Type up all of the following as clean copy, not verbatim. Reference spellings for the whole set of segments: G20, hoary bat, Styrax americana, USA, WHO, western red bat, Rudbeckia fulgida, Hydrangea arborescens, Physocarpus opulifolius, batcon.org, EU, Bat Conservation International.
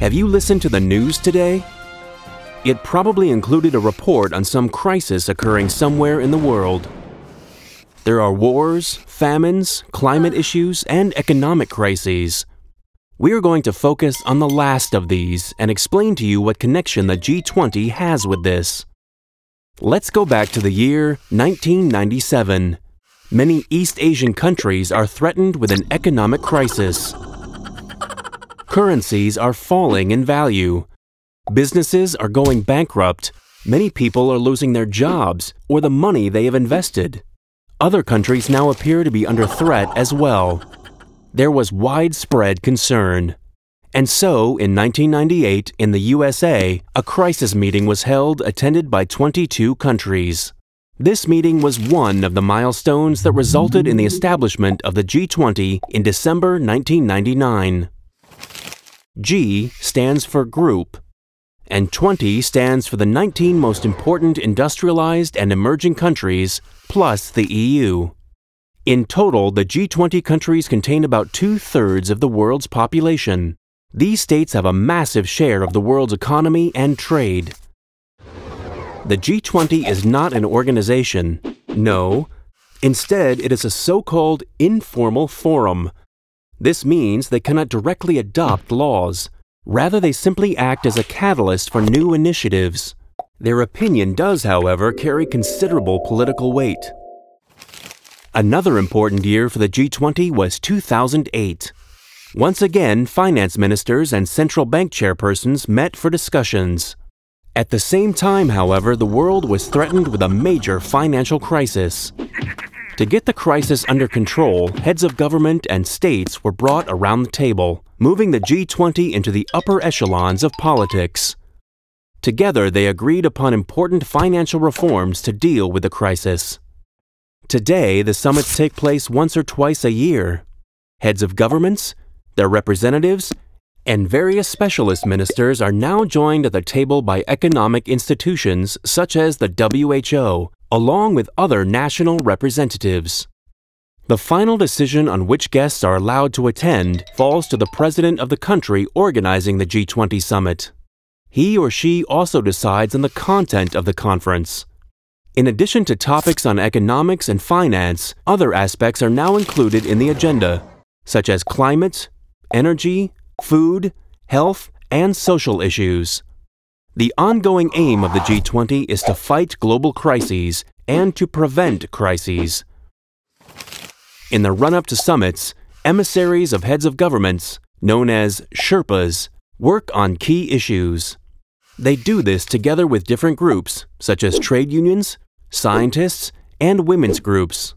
Have you listened to the news today? It probably included a report on some crisis occurring somewhere in the world. There are wars, famines, climate issues, and economic crises. We are going to focus on the last of these and explain to you what connection the G20 has with this. Let's go back to the year 1997. Many East Asian countries are threatened with an economic crisis. Currencies are falling in value. Businesses are going bankrupt. Many people are losing their jobs or the money they have invested. Other countries now appear to be under threat as well. There was widespread concern. And so, in 1998, in the USA, a crisis meeting was held attended by 22 countries. This meeting was one of the milestones that resulted in the establishment of the G20 in December 1999. G stands for group, and 20 stands for the 19 most important industrialized and emerging countries, plus the EU. In total, the G20 countries contain about 2/3 of the world's population. These states have a massive share of the world's economy and trade. The G20 is not an organization, no. Instead, it is a so-called informal forum. This means they cannot directly adopt laws. Rather, they simply act as a catalyst for new initiatives. Their opinion does, however, carry considerable political weight. Another important year for the G20 was 2008. Once again, finance ministers and central bank chairpersons met for discussions. At the same time, however, the world was threatened with a major financial crisis. To get the crisis under control, heads of government and states were brought around the table, moving the G20 into the upper echelons of politics. Together, they agreed upon important financial reforms to deal with the crisis. Today, the summits take place once or twice a year. Heads of governments, their representatives, and various specialist ministers are now joined at the table by economic institutions such as the WHO, along with other national representatives. The final decision on which guests are allowed to attend falls to the president of the country organizing the G20 summit. He or she also decides on the content of the conference. In addition to topics on economics and finance, other aspects are now included in the agenda, such as climate, energy, food, health, and social issues. The ongoing aim of the G20 is to fight global crises and to prevent crises. In the run-up to summits, emissaries of heads of governments, known as Sherpas, work on key issues. They do this together with different groups, such as trade unions, scientists, and women's groups.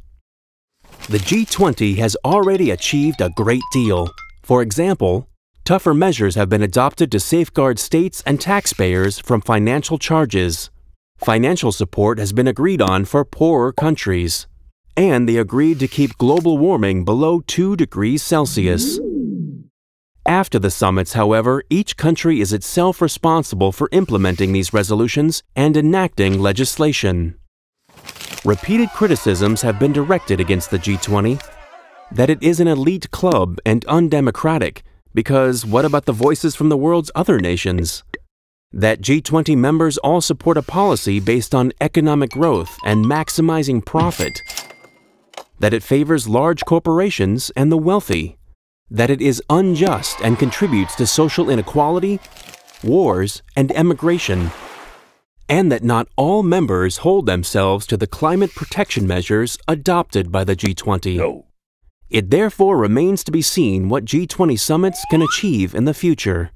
The G20 has already achieved a great deal. For example, tougher measures have been adopted to safeguard states and taxpayers from financial charges. Financial support has been agreed on for poorer countries. And they agreed to keep global warming below 2 degrees Celsius. After the summits, however, each country is itself responsible for implementing these resolutions and enacting legislation. Repeated criticisms have been directed against the G20 that it is an elite club and undemocratic. Because what about the voices from the world's other nations? That G20 members all support a policy based on economic growth and maximizing profit. That it favors large corporations and the wealthy. That it is unjust and contributes to social inequality, wars, and emigration. And that not all members hold themselves to the climate protection measures adopted by the G20. No. It therefore remains to be seen what G20 summits can achieve in the future.